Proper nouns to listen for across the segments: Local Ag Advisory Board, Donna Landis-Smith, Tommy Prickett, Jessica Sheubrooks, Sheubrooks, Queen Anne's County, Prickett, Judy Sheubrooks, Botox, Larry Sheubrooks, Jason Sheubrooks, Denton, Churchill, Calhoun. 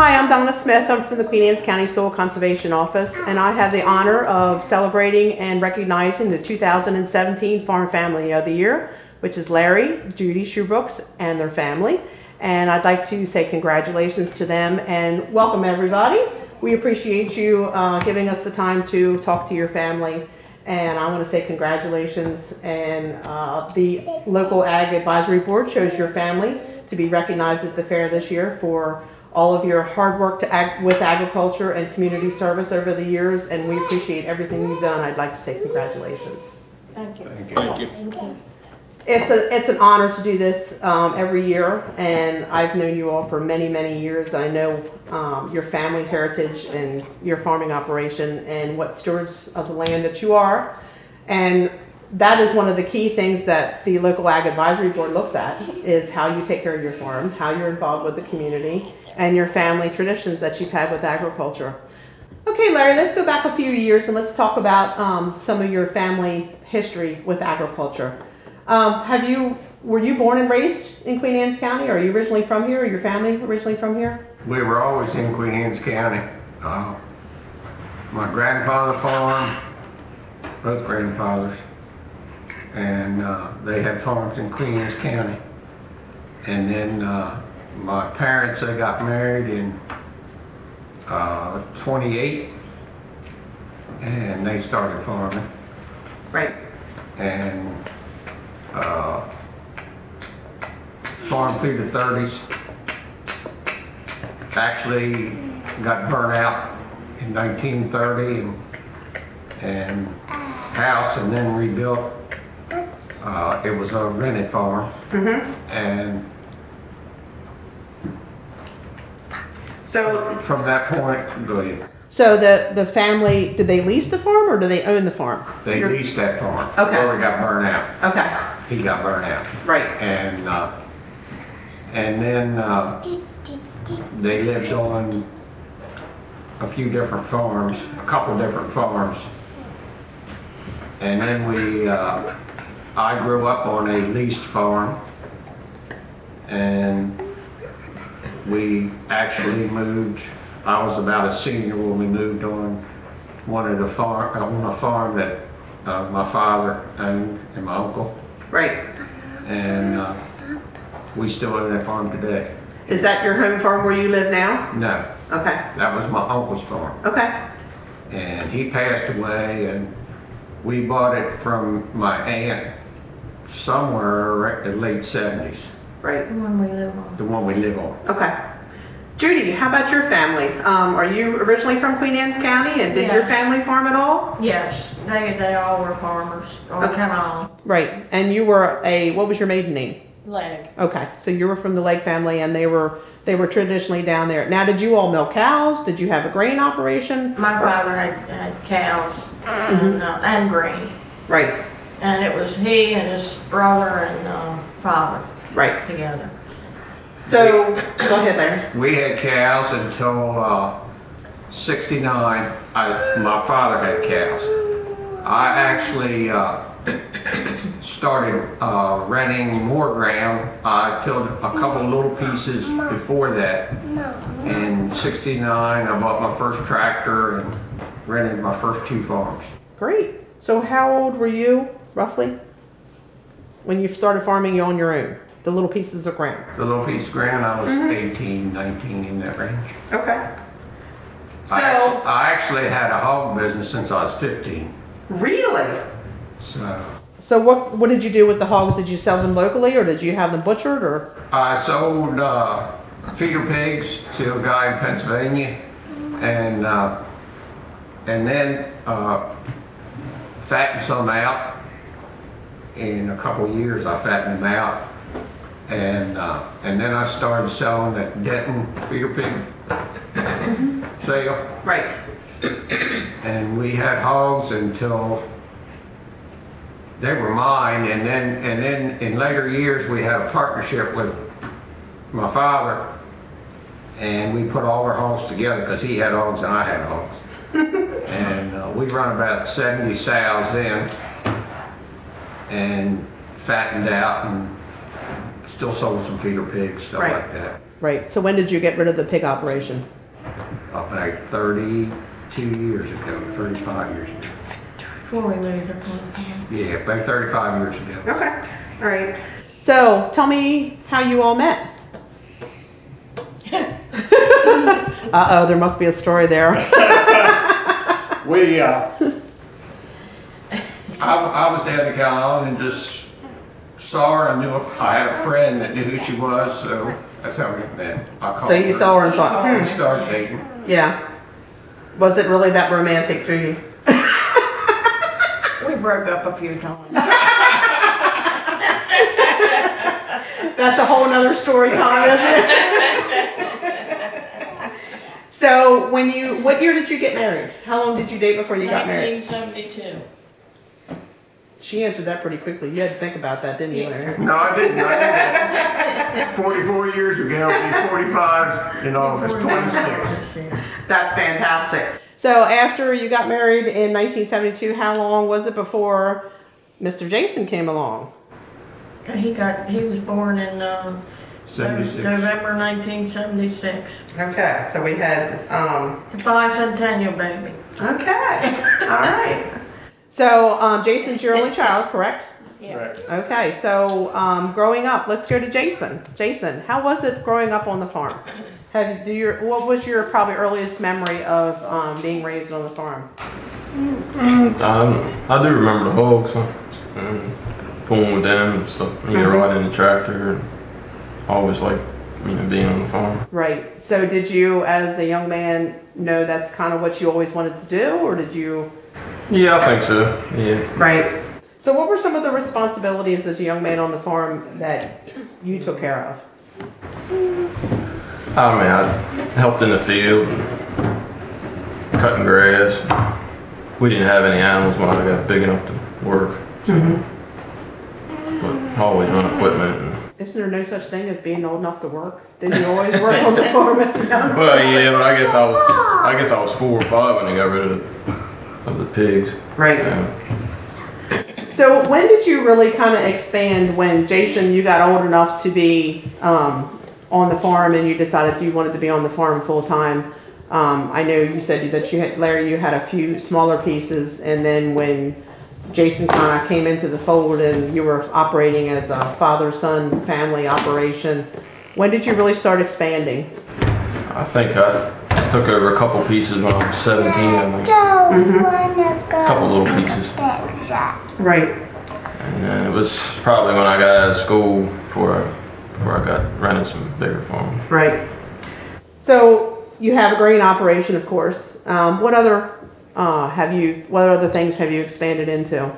Hi, I'm Donna Smith. I'm from the Queen Anne's County Soil Conservation Office, and I have the honor of celebrating and recognizing the 2017 Farm Family of the Year, which is Larry, Judy Sheubrooks, and their family. And I'd like to say congratulations to them and welcome everybody. We appreciate you giving us the time to talk to your family. And I want to say congratulations, and the Local Ag Advisory Board chose your family to be recognized at the fair this year for all of your hard work with agriculture and community service over the years, and we appreciate everything you've done. I'd like to say congratulations. Thank you. Thank you. Thank you. Thank you. It's an honor to do this every year, and I've known you all for many, many years. I know your family heritage and your farming operation and what stewards of the land that you are, and that is one of the key things that the Local Ag Advisory Board looks at, is how you take care of your farm, how you're involved with the community, and your family traditions that you've had with agriculture. Okay, Larry, let's go back a few years and let's talk about some of your family history with agriculture. Were you born and raised in Queen Anne's County, or are you originally from here, or your family originally from here? We were always in Queen Anne's County. My grandfather farmed, both grandfathers, and they had farms in Queen Anne's County. And then my parents, they got married in 28, and they started farming. Right. And farmed through the 30s. Actually got burnt out in 1930 and house, and then rebuilt. It was a rented farm. Mm-hmm. And so from that point, go ahead. So the family, did they lease the farm or do they own the farm? They leased that farm. Okay. Larry got burnt out. Okay. He got burnt out. Right. And then they lived on a few different farms, a couple different farms. And then I grew up on a leased farm, and we actually moved. I was about a senior when we moved on a farm that my father owned and my uncle. Right. And we still own that farm today. Is that your home farm where you live now? No. Okay. That was my uncle's farm. Okay. And he passed away, and we bought it from my aunt somewhere in the late 70s. Right. The one we live on. The one we live on. Okay. Judy, how about your family? Are you originally from Queen Anne's County, and did your family farm at all? Yes, they all were farmers on Calhoun Island. Right, and you were what was your maiden name? Legg. Okay, so you were from the Legg family, and they were traditionally down there. Now, did you all milk cows? Did you have a grain operation? My father had cows. Mm-hmm. And grain. Right. And it was he and his brother and father. Right. Together. So, go ahead, Larry. We had cows until 69. My father had cows. I actually started renting more ground. I tilled a couple little pieces before that. In 69, I bought my first tractor and rented my first two farms. Great. So how old were you, roughly, when you started farming on your own? The little pieces of ground. The little piece of ground, I was 18, 19, in that range. Okay. So I actually had a hog business since I was 15. Really? So what did you do with the hogs? Did you sell them locally, or did you have them butchered, or? I sold feeder pigs to a guy in Pennsylvania, and then fattened some out. In a couple of years, I fattened them out. And then I started selling at Denton feeder pig sale. Right. And we had hogs until they were mine, and then in later years we had a partnership with my father, and we put all our hogs together because he had hogs and I had hogs. And we run about 70 sows then, and fattened out and still selling some feeder pigs, stuff right. like that. Right. So when did you get rid of the pig operation? About 32 years ago, 35 years ago. Before we moved the compound. Yeah, about 35 years ago. Okay. All right. So tell me how you all met. Uh-oh, there must be a story there. I was down in Calhoun and just saw her, and I knew I had a friend that knew who she was, so that's how we met. So you saw her and thought, we started dating. Yeah. Was it really that romantic to you? We broke up a few times. That's a whole other story time, isn't it? So when you, what year did you get married? How long did you date before you got married? 1972. She answered that pretty quickly. You had to think about that, didn't you? Yeah. No, I didn't. I didn't. 44 years ago, be 45 in August, 26. That's fantastic. So after you got married in 1972, how long was it before Mr. Jason came along? He was born in... 76. November 1976. Okay, so we had the bicentennial baby. Okay, all right. So Jason's your only child, correct? Yeah. Right. Okay, so growing up, let's go to Jason. Jason, how was it growing up on the farm? What was your probably earliest memory of being raised on the farm? I do remember the hogs, pulling with them and stuff. You know, riding in the tractor. And always like, you know, being on the farm. Right. So did you, as a young man, know that's kind of what you always wanted to do, or did you? Yeah, I think so. Yeah. Right. So what were some of the responsibilities as a young man on the farm that you took care of? I mean, I helped in the field, cutting grass. We didn't have any animals when I got big enough to work. So. But always on equipment. Isn't there no such thing as being old enough to work? Didn't you always work on the farm as a young? Well, yeah, but I guess I was 4 or 5 when I got rid of the pigs. Right. Yeah. So when did you really kind of expand? When Jason, you got old enough to be on the farm, and you decided you wanted to be on the farm full time. I know you said that you had, Larry, you had a few smaller pieces, and then when Jason kind of came into the fold and you were operating as a father-son family operation, when did you really start expanding? I think I took over a couple pieces when I was 17, I think. A couple little pieces. Right. And then it was probably when I got out of school before I got rented some bigger farm. Right. So you have a grain operation, of course. What other things have you expanded into?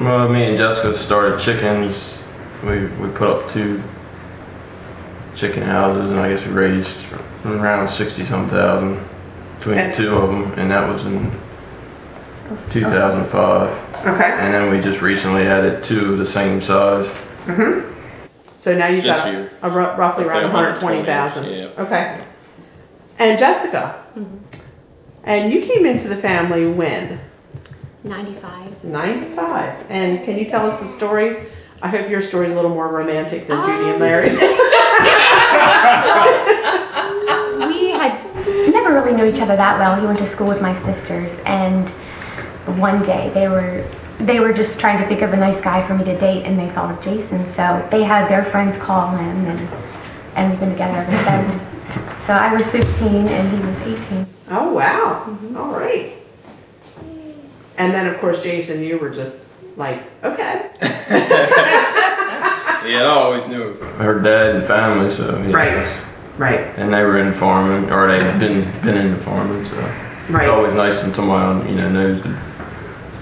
Well, me and Jessica started chickens. We put up 2 chicken houses, and I guess we raised around 60-some thousand between the 2 of them, and that was in 2005. Okay. And then we just recently added 2 of the same size. Mm-hmm. So now you've got a roughly around 120,000. Yeah. Okay. And Jessica. Mm-hmm. And you came into the family when? 95. 95. And can you tell us the story? I hope your story's a little more romantic than Judy and Larry's. We had never really known each other that well. He went to school with my sisters, and one day they were just trying to think of a nice guy for me to date, and they thought of Jason. So they had their friends call him, and we've been together ever since. So I was 15 and he was 18. Oh, wow. Mm-hmm. All right. And then, of course, Jason, you were just like, okay. Yeah, I always knew her dad and family, so. Yeah, right. And they were in farming, or they've been in the farming, so. Right. It's always nice when someone, you know, knows a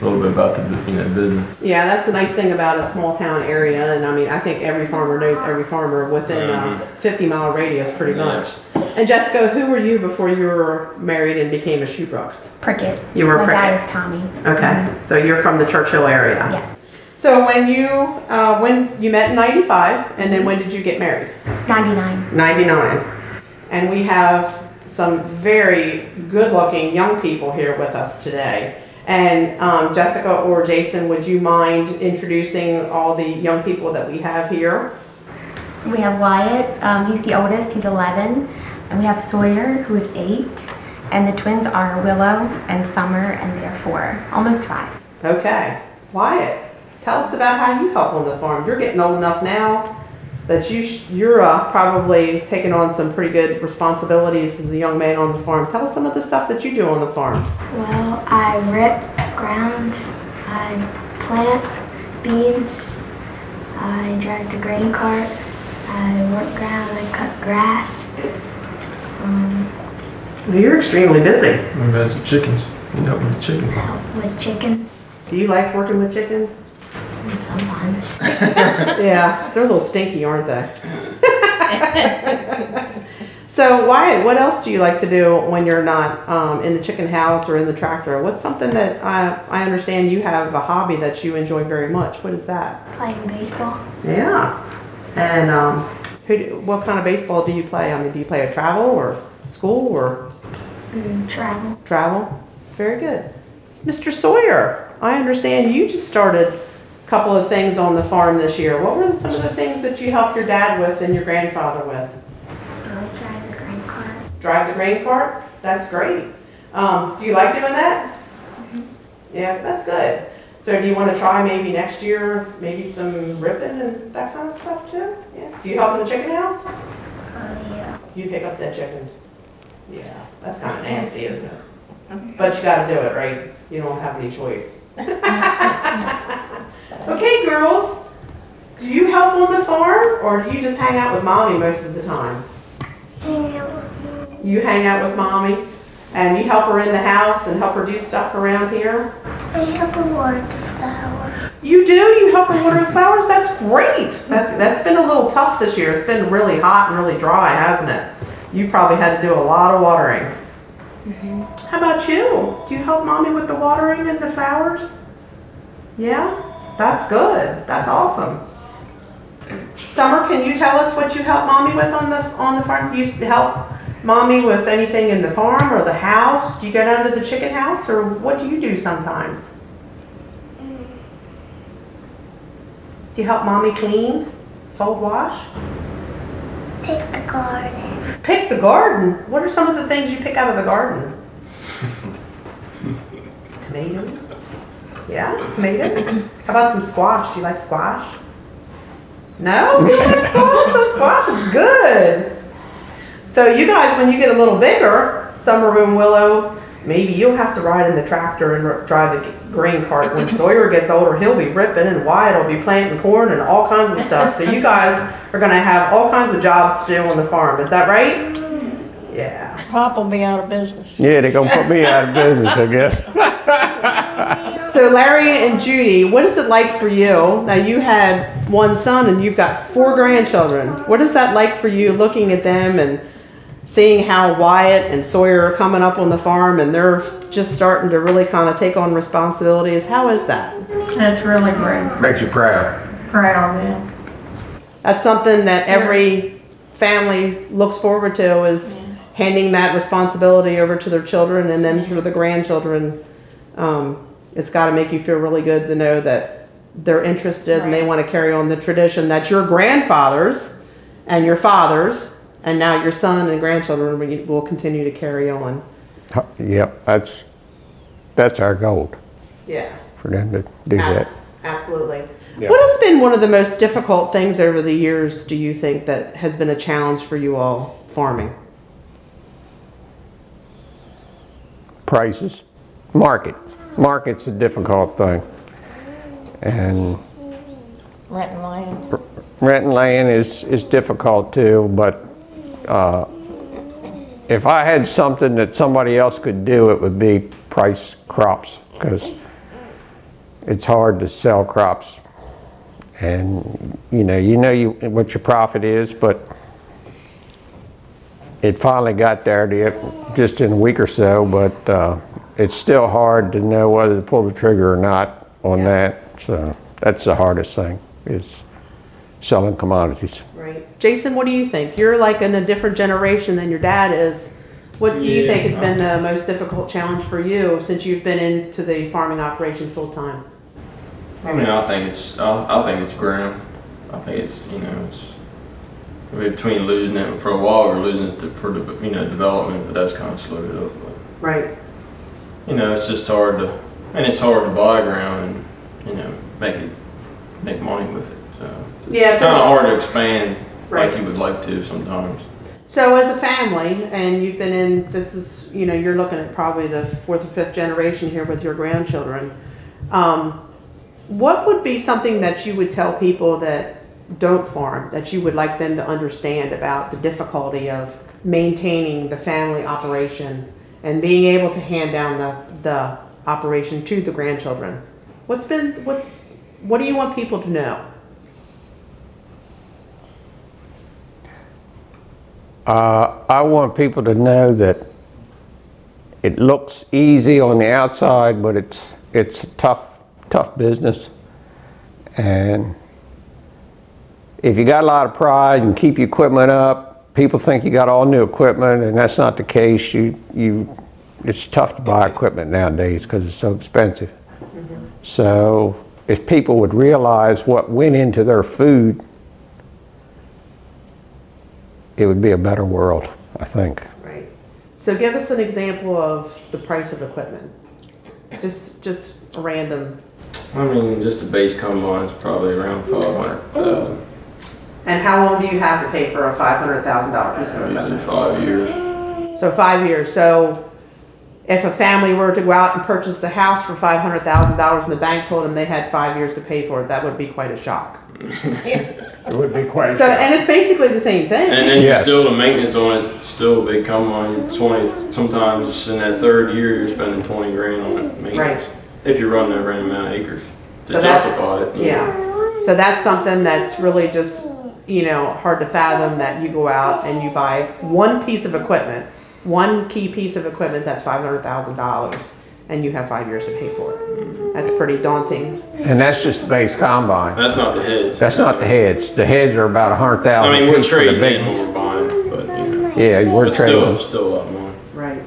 little bit about the, you know, business. Yeah, that's the nice thing about a small town area, and I mean, I think every farmer knows every farmer within a 50-mile radius, pretty much. And Jessica, who were you before you were married and became a Sheubrooks? Prickett. You were Prickett. My dad is Tommy. Okay, so you're from the Churchill area. Yes. So when you met in 95, and then when did you get married? 99. 99. And we have some very good-looking young people here with us today. And Jessica or Jason, would you mind introducing all the young people that we have here? We have Wyatt, he's the oldest, he's 11. And we have Sawyer, who is 8. And the twins are Willow and Summer, and they're 4, almost 5. Okay, Wyatt, tell us about how you help on the farm. You're getting old enough now that you're probably taking on some pretty good responsibilities as a young man on the farm. Tell us some of the stuff that you do on the farm. Well, I rip ground, I plant beans, I drive the grain cart, I work ground, I cut grass. Well, you're extremely busy. What about the chickens? You help with the chickens. I help with chickens. Do you like working with chickens? Sometimes. Yeah, they're a little stinky, aren't they? So Wyatt, what else do you like to do when you're not in the chicken house or in the tractor? What's something that I understand you have a hobby that you enjoy very much? What is that? Playing baseball. Yeah. And what kind of baseball do you play? I mean, do you play a travel or school or? Travel. Travel. Very good. It's Mr. Sawyer, I understand you just started couple of things on the farm this year. What were some of the things that you helped your dad with and your grandfather with? I drive the grain cart. Drive the grain cart? That's great. Do you like doing that? Mm-hmm. Yeah, that's good. So do you want to try maybe next year, maybe some ripping and that kind of stuff too? Yeah. Do you help in the chicken house? Yeah. You pick up the chickens. Yeah, that's kind of nasty, isn't it? Mm-hmm. But you got to do it, right? You don't have any choice. Okay, girls, do you help on the farm or do you just hang out with mommy most of the time? You hang out with mommy and you help her in the house and help her do stuff around here? I help her water the flowers. You do? You help her water the flowers? That's great. That's been a little tough this year. It's been really hot and really dry, hasn't it? You probably had to do a lot of watering. Mm-hmm. How about you? Do you help mommy with the watering and the flowers? Yeah? That's good. That's awesome. Summer, can you tell us what you help mommy with on the farm? Do you help mommy with anything in the farm or the house? Do you go down to the chicken house or what do you do sometimes? Do you help mommy clean, fold, wash? Pick the garden. Pick the garden? What are some of the things you pick out of the garden? Tomatoes? Yeah, tomatoes. How about some squash? Do you like squash? No? You like squash? So squash is good. So you guys, when you get a little bigger, Summer and Willow, maybe you'll have to ride in the tractor and drive the grain cart. When Sawyer gets older, he'll be ripping and Wyatt will be planting corn and all kinds of stuff. So you guys are going to have all kinds of jobs to do on the farm. Is that right? Yeah. Pop will be out of business. Yeah, they're going to put me out of business, I guess. So Larry and Judy, what is it like for you? Now you had one son and you've got 4 grandchildren. What is that like for you looking at them and seeing how Wyatt and Sawyer are coming up on the farm and they're just starting to really kind of take on responsibilities? How is that? That's really great. Makes you proud. Proud, man. That's something that every family looks forward to is handing that responsibility over to their children and then to the grandchildren. It's got to make you feel really good to know that they're interested and they want to carry on the tradition that your grandfathers and your fathers and now your son and grandchildren will continue to carry on. Yeah, that's our goal. Yeah. For them to do that. Absolutely. Yeah. What has been one of the most difficult things over the years, do you think, that has been a challenge for you all farming? Prices. Market. Market's a difficult thing, and rent and land is difficult too. But if I had something that somebody else could do, it would be price crops, because it's hard to sell crops, and you know what your profit is. But it finally got there just in a week or so, but. It's still hard to know whether to pull the trigger or not on that. So that's the hardest thing, is selling commodities. Right. Jason, what do you think? You're like in a different generation than your dad is. What do you think has been the most difficult challenge for you since you've been into the farming operation full time? I mean, I think it's ground. I think it's, you know, it's between losing it for a while, we were losing it for development, but that's kind of slowed up. Right. You know, it's just hard to, and it's hard to buy ground and make money with it. So it's kind of hard to expand like you would like to sometimes. So as a family, and you've been in, this is, you know, you're looking at probably the fourth or fifth generation here with your grandchildren. What would be something that you would tell people that don't farm, that you would like them to understand about the difficulty of maintaining the family operation and being able to hand down the operation to the grandchildren? What do you want people to know? I want people to know that it looks easy on the outside, but it's tough business. And if you got a lot of pride and keep your equipment up, people think you got all new equipment, and that's not the case. It's tough to buy equipment nowadays because it's so expensive. Mm-hmm. So if people would realize what went into their food, it would be a better world, I think. Right. So give us an example of the price of equipment. Just a random. I mean, just the base combine is probably around $500,000. And how long do you have to pay for a $500,000 piece of equipment? Usually 5 years. So 5 years. So if a family were to go out and purchase the house for $500,000 and the bank told them they had 5 years to pay for it, that would be quite a shock. Yeah. It would be quite so, and it's basically the same thing. And then you're still the maintenance on it. Still a big combine. 20 sometimes in that third year, you're spending $20,000 on it maintenance. Right. If you run over any amount of acres to justify it. Yeah. So that's something that's really just hard to fathom, that you go out and you buy one piece of equipment, one key piece of equipment that's $500,000, and you have 5 years to pay for it. Mm-hmm. That's pretty daunting. And that's just the base combine. That's not the heads. That's not the heads. The heads are about $100,000. I mean, we're trading when we're buying, but yeah, we're trading. Still a lot more. Right.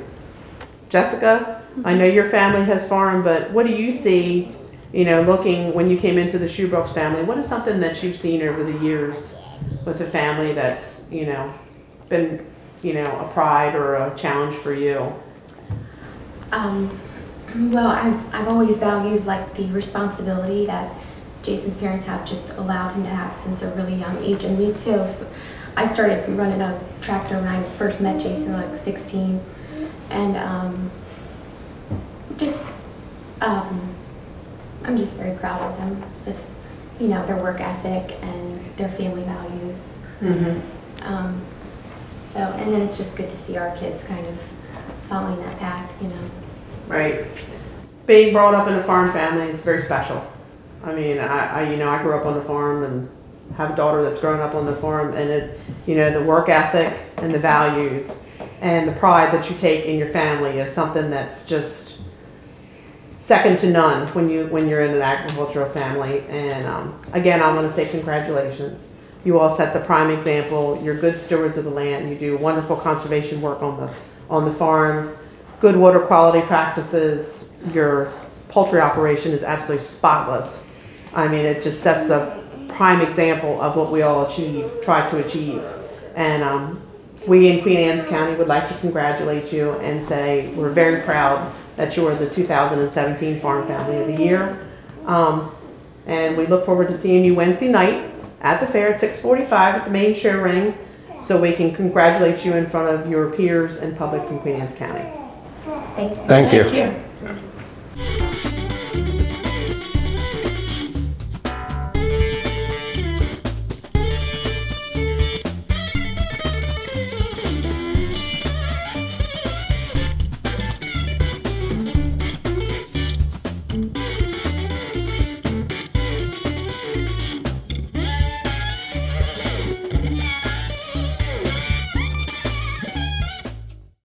Jessica, I know your family has farmed, but what do you see? Looking when you came into the Sheubrooks family, what is something that you've seen over the years with the family that's been a pride or a challenge for you? Well, I've always valued the responsibility that Jason's parents have just allowed him to have since a really young age, and me too. So I started running a tractor when I first met Jason, like 16, and I'm just very proud of them. Just their work ethic and their family values. Mm-hmm. So, and then it's just good to see our kids kind of following that path, Right. Being brought up in a farm family is very special. I mean, I grew up on the farm and have a daughter that's grown up on the farm, and the work ethic and the values and the pride that you take in your family is something that's just second to none when you're in an agricultural family. And again, I want to say congratulations. You all set the prime example. You're good stewards of the land. You do wonderful conservation work on the farm. Good water quality practices. Your poultry operation is absolutely spotless. I mean, it just sets the prime example of what we all try to achieve. And we in Queen Anne's County would like to congratulate you and say we're very proud that you are the 2017 Farm Family of the Year. And we look forward to seeing you Wednesday night at the fair at 6:45 at the main show ring, so we can congratulate you in front of your peers and public from Queen Anne's County. Thank you. Thank you.